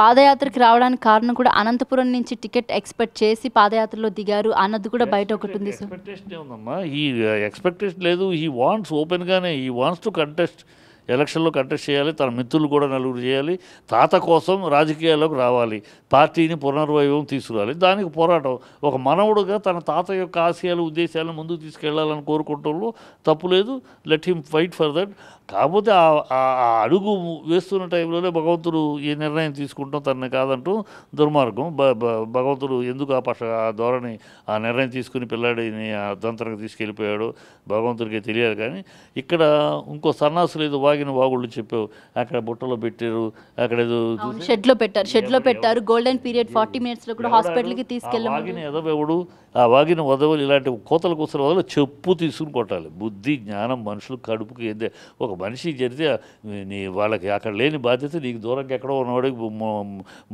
పాదయాత్రకు రావడానికి కారణం కూడా అనంతపురం నుంచి టికెట్ ఎక్స్పెక్ట్ చేసి పాదయాత్రలో దిగారు అన్నది కూడా బయట ఒకటి ఉంది సార్. ఎక్స్పెక్టేషన్ ఏముందమ్మా? ఈ ఎక్స్పెక్టేషన్ లేదు. హీ వాంట్స్ ఓపెన్గానే, హీ వాంట్స్ టు కంటెస్ట్, ఎలక్షన్లో కంటెస్ట్ చేయాలి, తన మిత్రులు కూడా నలుగురు చేయాలి, తాత కోసం రాజకీయాల్లోకి రావాలి, పార్టీని పునర్వైభవం తీసుకురావాలి, దానికి పోరాటం. ఒక మనవుడుగా తన తాత యొక్క ఆశయాలు ఉద్దేశాలను ముందుకు తీసుకెళ్లాలని కోరుకోవటంలో తప్పు లేదు. Let him fight for that. కాకపోతే ఆ అడుగు వేస్తున్న టైంలోనే భగవంతుడు ఈ నిర్ణయం తీసుకుంటాం తనని కాదంటూ దుర్మార్గం. భగవంతుడు ఎందుకు ఆ ధోరణి ఆ నిర్ణయం తీసుకుని పిల్లాడిని ఆ దంతరకు తీసుకెళ్ళిపోయాడు భగవంతుడికి తెలియాలి. కానీ ఇక్కడ ఇంకో సన్నాసులు ఏదో వాగుళ్ళు చెప్పావు, అక్కడ బుట్టలో పెట్టారు, అక్కడ ఏదో షెడ్లో పెట్టారు గోల్డెన్ పీరియడ్ 40 నిమిషాల్లో కూడా హాస్పిటల్కి తీసుకెళ్ళాం. వాగిన ఎదవెవడు, ఆ వాగిన వదవలు ఇలాంటి కోతల కోసం వదలు చెప్పు తీసుకుని కొట్టాలి. బుద్ధి జ్ఞానం మనుషులు కడుపుకి ఏదే ఒక మనిషి జరిగితే నీ వాళ్ళకి అక్కడ లేని బాధ్యత నీకు దూరంగా ఎక్కడో ఉన్నవాడికి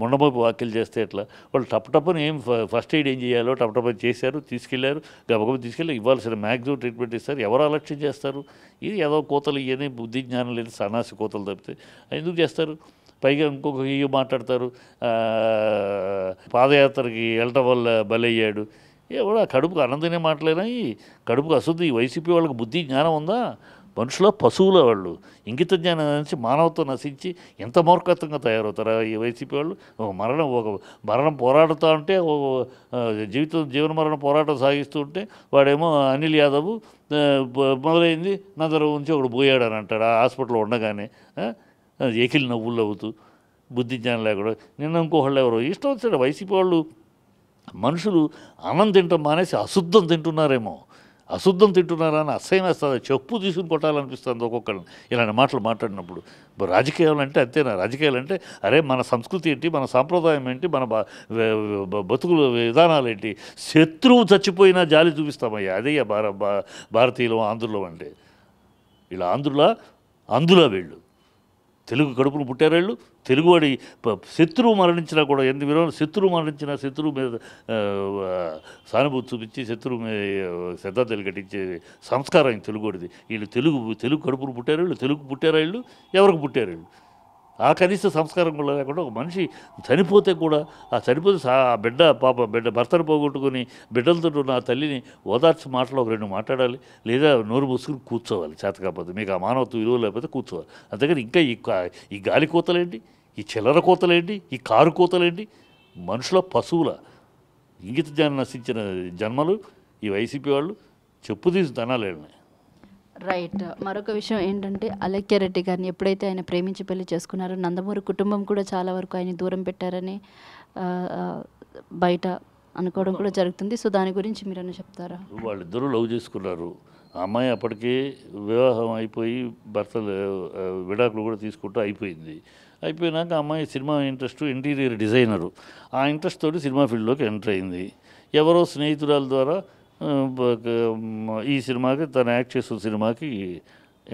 ముండమోపు వాక్యలు చేస్తే ఎట్లా? వాళ్ళు టపటప్పని ఏం ఫస్ట్ ఎయిడ్ ఏం చేయాలో టపటప్పని చేశారు, తీసుకెళ్లారు, గబగబ తీసుకెళ్ళి ఇవ్వాల్సిన మ్యాక్సిమం ట్రీట్మెంట్ ఇస్తారు. ఎవరు అలక్ష్యం చేస్తారు? ఇది ఏదో కోతలు ఇవన్నీ బుద్ధి జ్ఞానం లేదు, సన్నాసి కోతలు తప్పితే ఎందుకు చేస్తారు? పైగా ఇంకొక ఇవి మాట్లాడతారు, పాదయాత్రకి వెళ్ళటం వల్ల బలయ్యాడు. ఎవడా కడుపుకు అనంతనే మాట్లాడినాయి, కడుపుకు అశుద్ధి. వైసీపీ వాళ్ళకి బుద్ధి జ్ఞానం ఉందా? మనుషుల పశువుల వాళ్ళు ఇంగిత జ్ఞానం నుంచి మానవత్వం నశించి ఎంత మూర్ఖత్వంగా తయారవుతారా ఈ వైసీపీ వాళ్ళు? ఒక మరణం పోరాడుతూ ఉంటే, జీవన మరణ పోరాటం సాగిస్తూ ఉంటే వాడేమో అనిల్ యాదవ్ మొదలైంది నా దగ్గర నుంచి ఒకడు పోయాడని అంటాడు ఆ హాస్పిటల్లో ఉండగానే, ఎకిలి నవ్వులు అవుతూ బుద్ధి జ్ఞానం లేకుండా. నిన్న ఇంకోళ్ళు ఎవరో ఇష్టం వచ్చాడు వైసీపీ వాళ్ళు. మనుషులు అన్నం తింటాం మానేసి అశుద్ధం తింటున్నారేమో, అశుద్ధం తింటున్నారని అసహ్యం వేస్తుంది, చెప్పు తీసుకుని కొట్టాలనిపిస్తుంది ఒక్కొక్కరిని ఇలాంటి మాటలు మాట్లాడినప్పుడు. రాజకీయాలు అంటే అంతేనా? రాజకీయాలు అంటే అరే మన సంస్కృతి ఏంటి, మన సాంప్రదాయం ఏంటి, మన బతుకుల విధానాలు ఏంటి? శత్రువు చచ్చిపోయినా జాలి చూపిస్తామయ్యా, అదయ్యా భారతీయులు ఆంధ్రులం అంటే. ఇలా ఆంధ్రుల వీళ్ళు తెలుగు కడుపును పుట్టారేళ్ళు. తెలుగువాడి శత్రువు మరణించినా కూడా ఎందుకు విలువ? శత్రువు మరణించిన శత్రువు మీద సానుభూతి చూపించి శత్రువు మీద శ్రద్ధాంజలి కట్టించే సంస్కారం తెలుగువాడిది. వీళ్ళు తెలుగు కడుపును పుట్టారేళ్ళు, తెలుగు పుట్టారేళ్ళు, ఎవరికి పుట్టారేళ్ళు? ఆ కనీస సంస్కారం కూడా లేకుండా ఒక మనిషి చనిపోతే కూడా ఆ చనిపోతే ఆ బిడ్డ పాప బిడ్డ భర్తను పోగొట్టుకుని బిడ్డలతో ఉన్న ఆ తల్లిని ఓదార్చి మాటలో ఒక రెండు మాట్లాడాలి, లేదా నోరు మూసుకుని కూర్చోవాలి. చేత కాకపోతే మీకు ఆ మానవత్వ విలువ లేకపోతే కూర్చోవాలి. అంతేకాని ఇంకా ఈ గాలి కోతలేంటి, ఈ చిల్లర కోతలేంటి, ఈ కారు కోతలేంటి? మనుషుల పశువుల ఇంగిత జ్ఞానం నశించిన జన్మలు ఈ వైసీపీ వాళ్ళు, చెప్పు తీసి తనాలేని. రైట్. మరొక విషయం ఏంటంటే అలక్యారెడ్డి గారిని ఎప్పుడైతే ఆయన ప్రేమించి పెళ్లి చేసుకున్నారో నందమూరి కుటుంబం కూడా చాలా వరకు ఆయన దూరం పెట్టారని బయట అనుకోవడం కూడా జరుగుతుంది. సో దాని గురించి మీరన్నా చెప్తారా? వాళ్ళిద్దరూ లవ్ చేసుకున్నారు. అమ్మాయి అప్పటికే వివాహం అయిపోయి భర్త విడాకులు కూడా తీసుకుంటూ అయిపోయినాక అమ్మాయి సినిమా ఇంట్రెస్ట్, ఇంటీరియర్ డిజైనరు. ఆ ఇంట్రెస్ట్ తోటి సినిమా ఫీల్డ్లోకి ఎంటర్ అయింది. ఎవరో స్నేహితురాల ద్వారా ఈ సినిమాకి, తను యాక్ట్ చేసిన సినిమాకి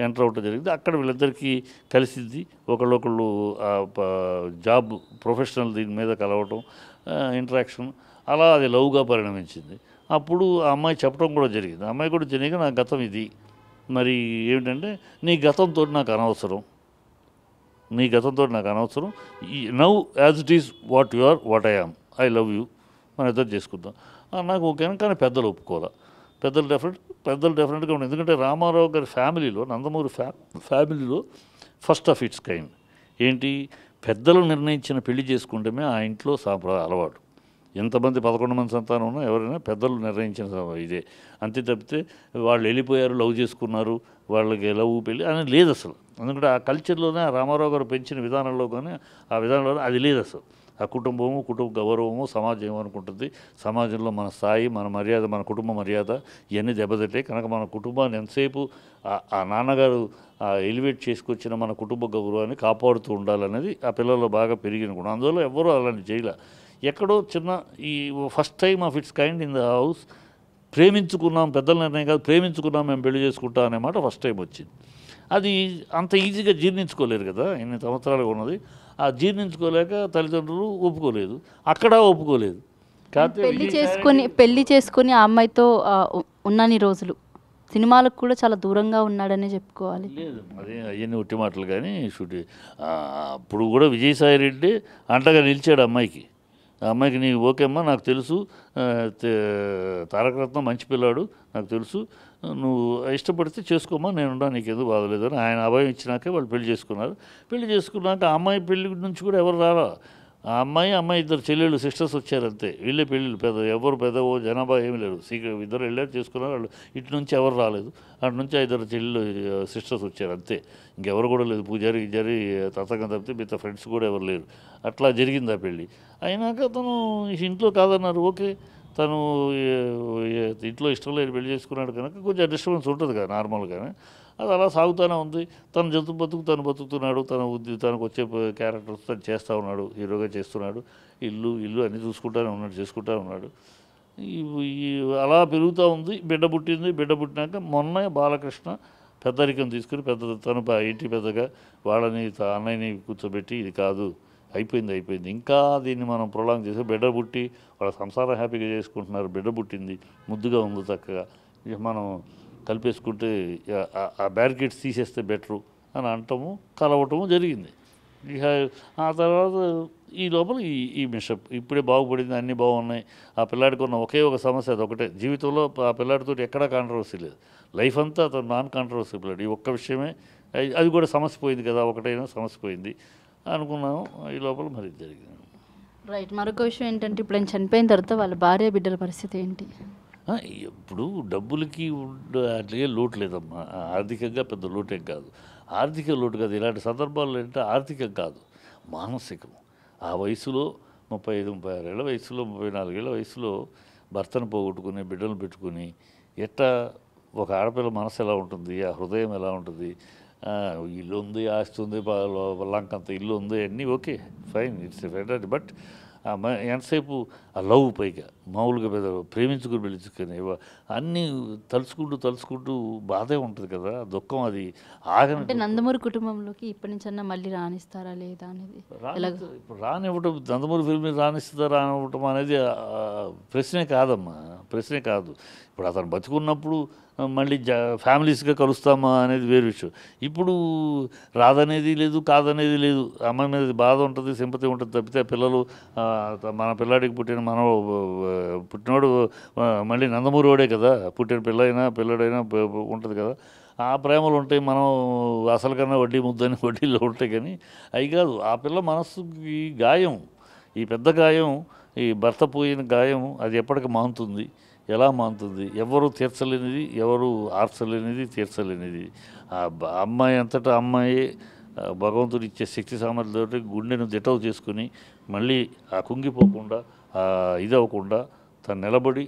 ఎంటర్ అవ్వటం జరిగింది. అక్కడ వీళ్ళిద్దరికీ కలిసింది, ఒకళ్ళొకళ్ళు జాబ్ ప్రొఫెషనల్ దీని మీద కలవటం, ఇంటరాక్షన్, అలా అది లవ్గా పరిణమించింది. అప్పుడు ఆ అమ్మాయి చెప్పడం కూడా జరిగింది. ఆ అమ్మాయి కూడా జరిగి నా గతం ఇది, మరి ఏమిటంటే నీ గతంతో నాకు అనవసరం, now as it is what you are, what I am, I love you, మనం ఇద్దరు చేసుకుందాం నాకు ఓకేనా. కానీ పెద్దలు ఒప్పుకోవాలి. పెద్దలు డెఫినెట్గా ఉండదు. ఎందుకంటే రామారావు గారి ఫ్యామిలీలో, నందమూరి ఫ్యామిలీలో ఫస్ట్ ఆఫ్ ఇట్స్ కైండ్ ఏంటి, పెద్దలు నిర్ణయించిన పెళ్లి చేసుకుంటమే ఆ ఇంట్లో సాంప్రదాయ అలవాటు. ఎంతమంది 11 మంది సంతానం ఉన్నా ఎవరైనా పెద్దలు నిర్ణయించిన ఇదే, అంతే తప్పితే వాళ్ళు వెళ్ళిపోయారు లవ్ చేసుకున్నారు వాళ్ళకి లవ్ పెళ్ళి అనేది లేదు అసలు. ఎందుకంటే ఆ కల్చర్లోనే, ఆ రామారావు గారు పెంచిన విధానంలో కానీ ఆ విధానంలోనే అది లేదు అసలు. ఆ కుటుంబ గౌరవము, సమాజం ఏమనుకుంటుంది, సమాజంలో మన స్థాయి, మన మర్యాద, మన కుటుంబ మర్యాద ఇవన్నీ దెబ్బతింటాయి. కనుక మన కుటుంబాన్ని ఎంతసేపు ఆ నాన్నగారు ఎలివేట్ చేసుకొచ్చిన మన కుటుంబ గౌరవాన్ని కాపాడుతూ ఉండాలనేది ఆ పిల్లల్లో బాగా పెరిగిన కూడా. అందువల్ల ఎవరూ అలాంటి చేయలే. ఎక్కడో చిన్న ఈ first time of its kind in the house ప్రేమించుకున్నాం, పెద్దల నిర్ణయం కాదు, ప్రేమించుకున్నాం మేము పెళ్లి చేసుకుంటాం అనే మాట ఫస్ట్ టైం వచ్చింది. అది అంత ఈజీగా జీర్ణించుకోలేరు కదా, ఇన్ని సంవత్సరాలుగా ఉన్నది. ఆ జీర్ణించుకోలేక తల్లిదండ్రులు ఒప్పుకోలేదు, అక్కడ ఒప్పుకోలేదు. పెళ్లి చేసుకుని ఆ అమ్మాయితో ఉన్నన్ని రోజులు సినిమాలకు కూడా చాలా దూరంగా ఉన్నాడనే చెప్పుకోవాలి. లేదు మరి అయ్యని ఉట్టి మాటలు కానీ షూట్ అప్పుడు కూడా విజయసాయి రెడ్డి అంటగా నిలిచాడు అమ్మాయికి. ఆ అమ్మాయికి నీకు ఓకే అమ్మా నాకు తెలుసు తారకరత్నం మంచి పిల్లాడు నాకు తెలుసు నువ్వు ఇష్టపడితే చేసుకోమా నేనున్నా నీకు ఏదో బాధలేదని ఆయన అభయం ఇచ్చినాకే వాళ్ళు పెళ్లి చేసుకున్నారు. పెళ్లి చేసుకున్నాక ఆ అమ్మాయి పెళ్లి నుంచి కూడా ఎవరు రారా, ఆ అమ్మాయి అమ్మాయి ఇద్దరు చెల్లెళ్ళు సిస్టర్స్ వచ్చారంతే. వీళ్ళే పెళ్ళిళ్ళు పెద్ద ఎవరు పెద్దవో జనాభా ఏమి లేరు. సీక్రెట్ ఇద్దరు వెళ్ళారు చేసుకున్నారు వాళ్ళు. ఇటు నుంచి ఎవరు రాలేదు, అటు నుంచి ఇద్దరు చెల్లెళ్ళు సిస్టర్స్ వచ్చారు అంతే. ఇంకెవరు కూడా లేదు. పూజారి గిజారి తతకం తప్పితే మిగతా ఫ్రెండ్స్ కూడా ఎవరు లేరు. అట్లా జరిగింది ఆ పెళ్ళి. అయినాక తను ఇంట్లో కాదన్నారు. ఓకే తను ఇంట్లో ఇష్టం లేదు పెళ్లి చేసుకున్నాడు కనుక కొంచెం డిస్టర్బెన్స్ ఉంటుంది కదా నార్మల్గానే. అది అలా సాగుతూనే ఉంది. తను తను బతుకుతున్నాడు. తనకు వచ్చే క్యారెక్టర్స్ తను చేస్తూ ఉన్నాడు, హీరోగా చేస్తున్నాడు. ఇల్లు అన్నీ చేసుకుంటూనే ఉన్నాడు. అలా పెరుగుతూ ఉంది. బిడ్డ పుట్టింది. బిడ్డ పుట్టినాక మొన్న బాలకృష్ణ పెద్దరికం తీసుకుని తను ఇంటి పెద్దగా వాళ్ళని అన్నయ్యని కూర్చోబెట్టి ఇది కాదు అయిపోయింది ఇంకా దీన్ని మనం ప్రొలాంగ్ చేసి బిడ్డ పుట్టి వాళ్ళ సంసారం హ్యాపీగా చేసుకుంటున్నారు. బిడ్డ పుట్టింది ముద్దుగా ఉంది చక్కగా మనం కలిపేసుకుంటే ఆ బ్యారికేడ్స్ తీసేస్తే బెటరు అని అంటాము కలవటము జరిగింది. ఇక ఆ తర్వాత ఈ లోపల ఈ మిషప్ ఇప్పుడే బాగుపడింది. అన్నీ బాగున్నాయి. ఆ పిల్లాడికి ఉన్న ఒకే ఒక సమస్య అది ఒకటే. జీవితంలో ఆ పిల్లాడితో ఎక్కడా కాంట్రవర్సీ లేదు. లైఫ్ అంతా అతను నాన్ కాంట్రవర్సీ పిల్లాడు. ఈ ఒక్క విషయమే అది కూడా సమస్య పోయింది కదా ఒకటైనా సమస్య పోయింది అనుకున్నాము. ఈ లోపల మరి జరిగింది. రైట్. మరొక విషయం ఏంటంటే ఇప్పుడు ఆయన చనిపోయిన తర్వాత వాళ్ళ భార్య బిడ్డల పరిస్థితి ఏంటి? ఇప్పుడు డబ్బులకి అట్లాగే లోటు లేదమ్మా. ఆర్థికంగా పెద్ద లోటేం కాదు. ఆర్థిక లోటు కాదు. ఇలాంటి సందర్భాలు ఏంటంటే ఆర్థికం కాదు మానసికం. ఆ వయసులో 35-36 ఏళ్ళ వయసులో 34 ఏళ్ళ వయసులో భర్తను పోగొట్టుకుని బిడ్డలు పెట్టుకుని ఎట్టా ఒక ఆడపిల్ల మనసు ఎలా ఉంటుంది, ఆ హృదయం ఎలా ఉంటుంది. ఇల్లు ఉంది, ఆస్తి ఉంది, లంకంత ఇల్లు ఉంది, అన్నీ okay fine it's fine. But ఎంతసేపు ఆ లవ్ పైగా మామూలుగా పెద్ద ప్రేమించుకుని అన్నీ తలుచుకుంటూ బాధే ఉంటుంది కదా దుఃఖం. అది ఆగంటే నందమూరి కుటుంబంలోకి ఇప్పటి నుంచి మళ్ళీ రాణిస్తారా లేదా అనేది రానివ్వటం నందమూరి ఫిల్మ్ని రాణిస్తుందా రానివ్వటం అనేది ప్రశ్నే కాదమ్మా, ప్రశ్నే కాదు. ఇప్పుడు అతను బతుకున్నప్పుడు మళ్ళీ ఫ్యామిలీస్గా కలుస్తామా అనేది వేరే విషయం. ఇప్పుడు రాదనేది లేదు, కాదనేది లేదు. అమ్మాయి మీద బాధ ఉంటుంది, సింపతి ఉంటుంది తప్పితే పిల్లలు మన పిల్లాడికి పుట్టినోడు మళ్ళీ నందమూరివాడే కదా పుట్టిన పిల్లడైనా ఉంటుంది కదా. ఆ ప్రేమలు ఉంటాయి. మనం అసలు కన్నా వడ్డీ ముద్దని వడ్డీలో ఉంటాయి కానీ అవి కాదు. ఆ పిల్ల మనస్సుకి గాయం, ఈ పెద్ద గాయం, ఈ భర్త పోయిన గాయం అది ఎప్పటికీ మానుతుంది. ఎలా మానుతుంది? ఎవరు తీర్చలేనిది, ఎవరు ఆర్చలేనిది, తీర్చలేనిది. ఆ అమ్మాయి అంతటా అమ్మాయి భగవంతుడు ఇచ్చే శక్తి సామర్థ్యంతో గుండెను దిటవు చేసుకుని మళ్ళీ ఆ కుంగిపోకుండా ఇది అవ్వకుండా తను నిలబడి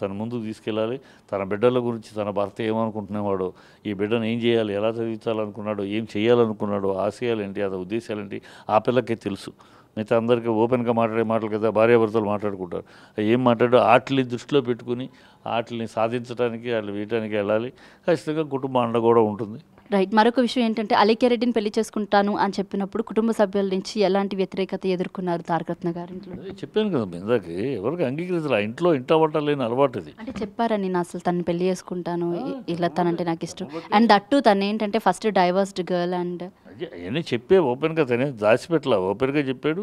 తను ముందుకు తీసుకెళ్ళాలి. తన బిడ్డల గురించి తన భర్త ఏమనుకుంటున్నావాడో, ఈ బిడ్డను ఏం చేయాలి, ఎలా చదివించాలనుకున్నాడో, ఏం చేయాలనుకున్నాడో, ఆశయాలేంటి, అతని ఉద్దేశాలేంటి ఆ పిల్లకే తెలుసు. మిగతా అందరికీ ఓపెన్గా మాట్లాడే మాటలు కదా భార్యాభర్తలు మాట్లాడుకుంటారు. ఏం మాట్లాడో వాటిని దృష్టిలో పెట్టుకుని వాటిని సాధించడానికి వాళ్ళు వేయటానికి వెళ్ళాలి. ఖచ్చితంగా కుటుంబ అండ కూడా ఉంటుంది. రైట్. మరొక విషయం ఏంటంటే అలేఖ్యారెడ్డిని పెళ్లి చేసుకుంటాను అని చెప్పినప్పుడు కుటుంబ సభ్యుల నుంచి ఎలాంటి వ్యతిరేకత ఎదుర్కొన్నారు తారకరత్న గారు? ఇంట్లో చెప్పాను కదా ఇందాకే ఎవరికి అంగీకరించారు. ఆ ఇంట్లో ఇంటవటలేని అలవాటు ఇది అంటే చెప్పారా నేను అసలు తను పెళ్లి చేసుకుంటాను ఇలా తనంటే నాకు ఇష్టం అండ్ దట్టు తను ఏంటంటే ఫస్ట్ డైవర్స్డ్ గర్ల్ అండ్ అవన్నీ చెప్పే ఓపెన్గా తనే దాచిపెట్టలా ఓపెన్గా చెప్పాడు.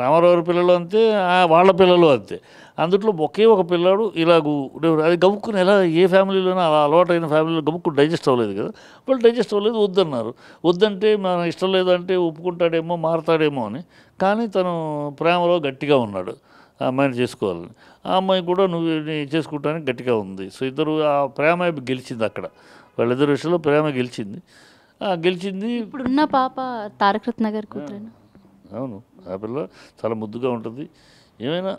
రామారావు పిల్లలు అంతే, వాళ్ళ పిల్లలు అంతే. అందుట్లో ఒకే ఒక పిల్లాడు ఇలాగూ అది గబుక్కుని ఎలా ఏ ఫ్యామిలీలోనూ అలా అలవాటైన ఫ్యామిలీలో గబుక్కుని డైజెస్ట్ అవ్వలేదు కదా. వాళ్ళు డైజెస్ట్ అవ్వలేదు వద్దన్నారు. వద్దంటే మన ఇష్టం లేదంటే ఒప్పుకుంటాడేమో మారతాడేమో అని. కానీ తను ప్రేమలో గట్టిగా ఉన్నాడు ఆ అమ్మాయిని చేసుకోవాలని. ఆ అమ్మాయి కూడా నువ్వు చేసుకుంటానికి గట్టిగా ఉంది. సో ఇద్దరు ఆ ప్రేమ గెలిచింది అక్కడ. వాళ్ళిద్దరు విషయంలో ప్రేమ గెలిచింది. ఇప్పుడున్న పాప తారకరత్న గారి కూతురు. అవును ఆ పిల్ల చాలా ముద్దుగా ఉంటుంది. ఏమైనా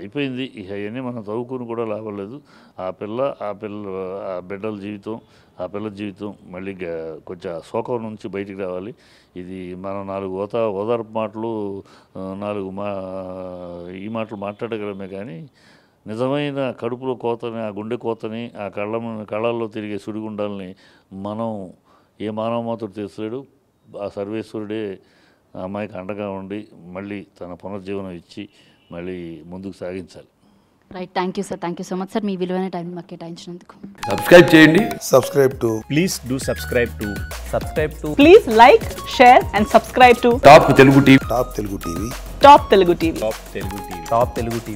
అయిపోయింది. ఇక అవన్నీ మనం చదువుకుని కూడా లాభం లేదు. ఆ బిడ్డల జీవితం, ఆ పిల్లల జీవితం మళ్ళీ కొంచెం శోకం నుంచి బయటికి రావాలి. ఇది మనం నాలుగు ఓదార్పు మాటలు, నాలుగు ఈ మాటలు మాట్లాడగలమే కానీ నిజమైన కడుపులో కోతని, ఆ గుండె కోతని, ఆ కళ్ళల్లో తిరిగే సుడిగుండాలని మనం ఏ మానవ మాతృడు తీర్చలేడు. ఆ సర్వేశ్వరుడే ఆ అమ్మాయికి అండగా ఉండి మళ్ళీ తన పునర్జీవనం ఇచ్చి మళ్ళీ ముందుకు సాగించాలి. Right, thank you sir. Thank you so much sir, మీ విలువైన టైం మాకు కేటాయించినందుకు. సబ్స్క్రైబ్ చేయండి. Subscribe to please do subscribe to subscribe to please like share and subscribe to top Telugu TV. Top Telugu TV. Top Telugu TV. Top Telugu TV. Top Telugu TV.